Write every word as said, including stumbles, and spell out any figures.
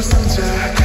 was under.